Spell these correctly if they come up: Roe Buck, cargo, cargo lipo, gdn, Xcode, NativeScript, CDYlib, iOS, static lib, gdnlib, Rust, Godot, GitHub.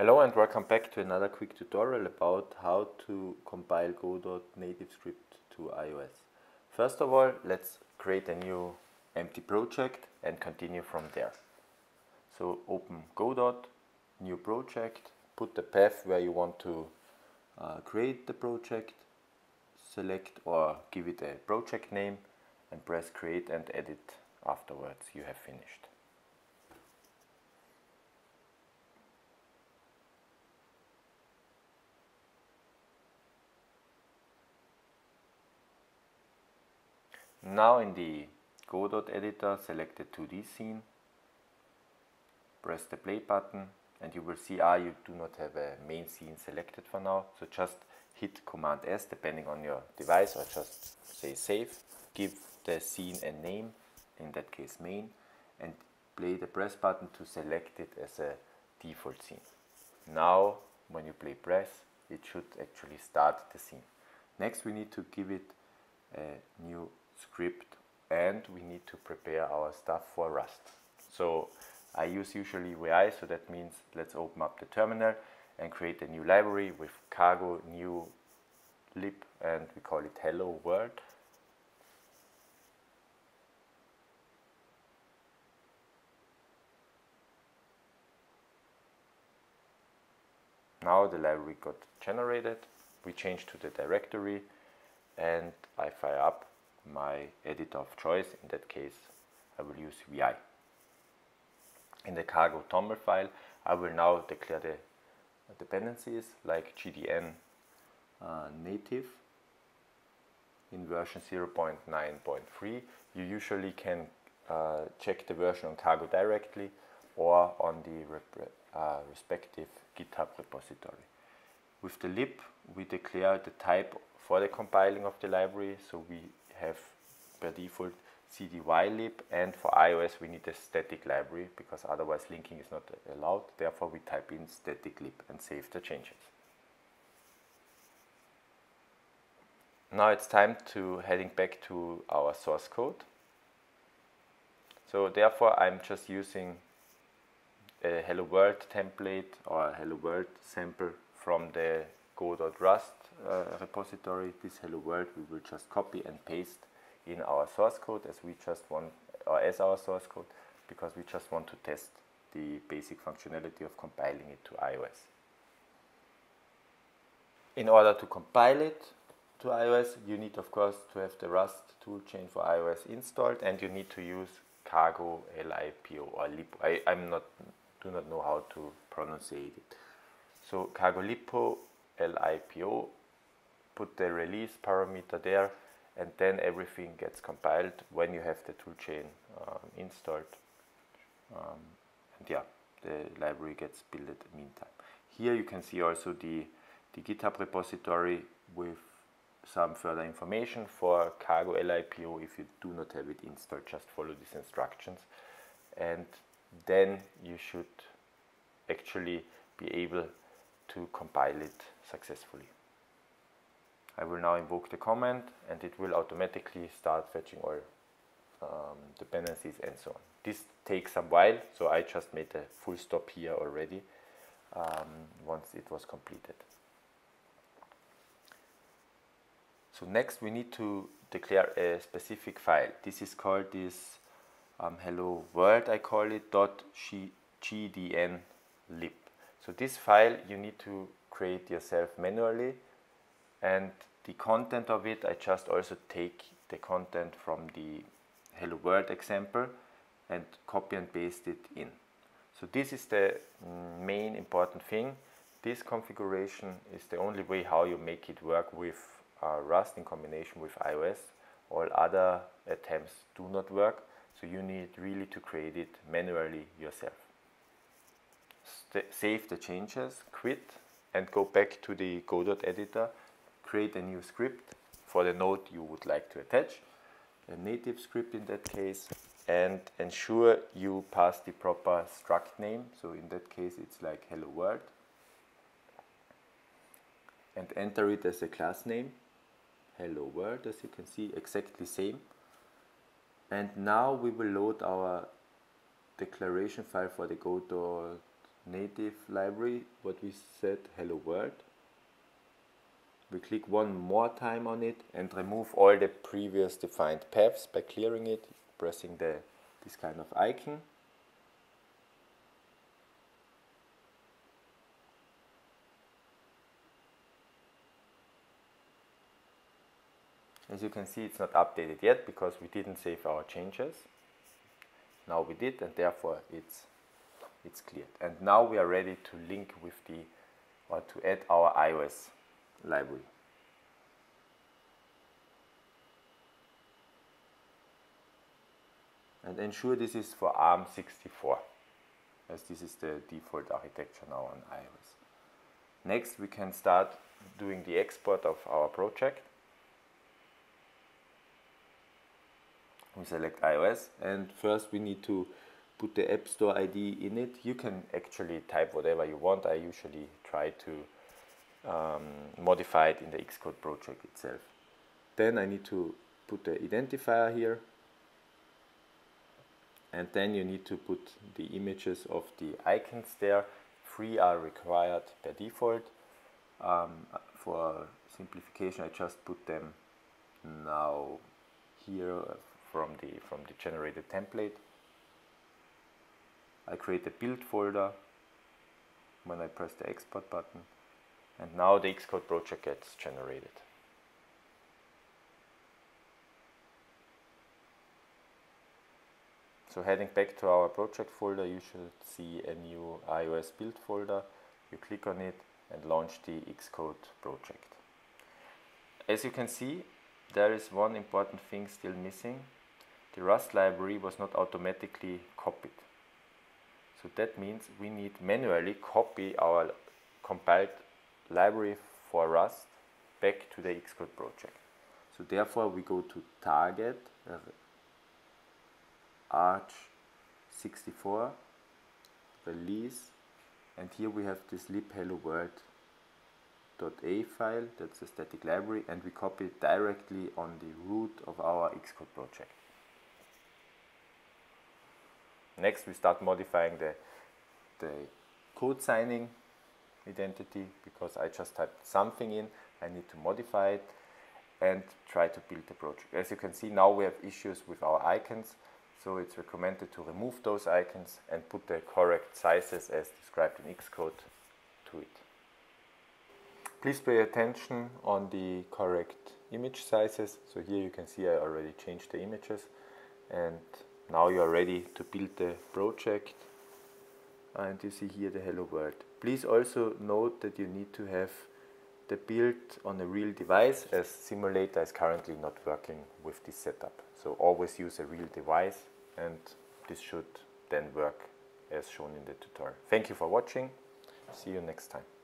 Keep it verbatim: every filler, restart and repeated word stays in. Hello and welcome back to another quick tutorial about how to compile Godot NativeScript to iOS. First of all, let's create a new empty project and continue from there. So open Godot, new project, put the path where you want to uh, create the project, select or give it a project name and press create and edit afterwards. You have finished. Now in the Godot editor, select the two D scene, press the play button and you will see ah, you do not have a main scene selected for now. So just hit Command S depending on your device or just say save, give the scene a name, in that case main, and play the press button to select it as a default scene. Now when you play press, it should actually start the scene. Next we need to give it a new script and we need to prepare our stuff for Rust. So I use usually U I, so that means let's open up the terminal and create a new library with cargo new lib and we call it hello world. Now the library got generated, we change to the directory and I fire up my editor of choice. In that case I will use V I. In the cargo toml file I will now declare the dependencies like gdn uh, native in version zero point nine point three. You usually can uh, check the version on cargo directly or on the rep uh, respective GitHub repository. With the lib we declare the type for the compiling of the library, so we have by default CDYlib, and for iOS we need a static library because otherwise linking is not allowed. Therefore we type in static lib and save the changes. Now it's time to heading back to our source code. So therefore I'm just using a hello world template or a hello world sample from the go.rust uh, repository. This hello world we will just copy and paste in our source code as we just want, or as our source code, because we just want to test the basic functionality of compiling it to iOS. In order to compile it to iOS, you need of course to have the Rust toolchain for iOS installed, and you need to use cargo lipo or lipo. I I'm not do not know how to pronounce it. So cargo lipo lipo, put the release parameter there, and then everything gets compiled when you have the toolchain um, installed, um, and yeah, the library gets built in the meantime. Here you can see also the, the GitHub repository with some further information for cargo lipo. If you do not have it installed, just follow these instructions and then you should actually be able to compile it successfully. I will now invoke the command and it will automatically start fetching all um, dependencies and so on. This takes some while, so I just made a full stop here already um, once it was completed. So next we need to declare a specific file. This is called this um, hello world, I call it .gdnlib. So this file you need to create yourself manually, and the content of it, I just also take the content from the hello world example and copy and paste it in. So this is the main important thing. This configuration is the only way how you make it work with uh, Rust in combination with iOS. All other attempts do not work, so you need really to create it manually yourself. Save the changes, quit, and go back to the Godot editor, create a new script for the node you would like to attach, a native script in that case, and ensure you pass the proper struct name. So in that case it's like hello world, and enter it as a class name, hello world, as you can see, exactly same. And now we will load our declaration file for the Godot native library, but we said hello world. We click one more time on it and remove all the previous defined paths by clearing it, pressing the this kind of icon. As you can see, it's not updated yet because we didn't save our changes. Now we did, and therefore it's it's cleared. And now we are ready to link with the or to add our iOS library. And ensure this is for ARM sixty-four, as this is the default architecture now on iOS. Next, we can start doing the export of our project. We select iOS, and first we need to put the App Store I D in it. You can actually type whatever you want. I usually try to um, modify it in the Xcode project itself. Then I need to put the identifier here, and then you need to put the images of the icons there. Three are required by default. Um, for simplification, I just put them now here from the from the generated template. I create a build folder when I press the export button, and now the Xcode project gets generated. So heading back to our project folder, you should see a new iOS build folder. You click on it and launch the Xcode project. As you can see, there is one important thing still missing. The Rust library was not automatically copied. So that means we need manually copy our compiled library for Rust back to the Xcode project. So therefore we go to target ARM sixty-four, release, and here we have this lib hello world .a file, that's a static library, and we copy it directly on the root of our Xcode project. Next we start modifying the, the code signing identity, because I just typed something in, I need to modify it and try to build the project. As you can see, now we have issues with our icons, so it's recommended to remove those icons and put the correct sizes as described in Xcode to it. Please pay attention on the correct image sizes. So here you can see I already changed the images, and now you are ready to build the project, and you see here the hello world. Please also note that you need to have the build on a real device, as simulator is currently not working with this setup. So always use a real device, and this should then work as shown in the tutorial. Thank you for watching. See you next time.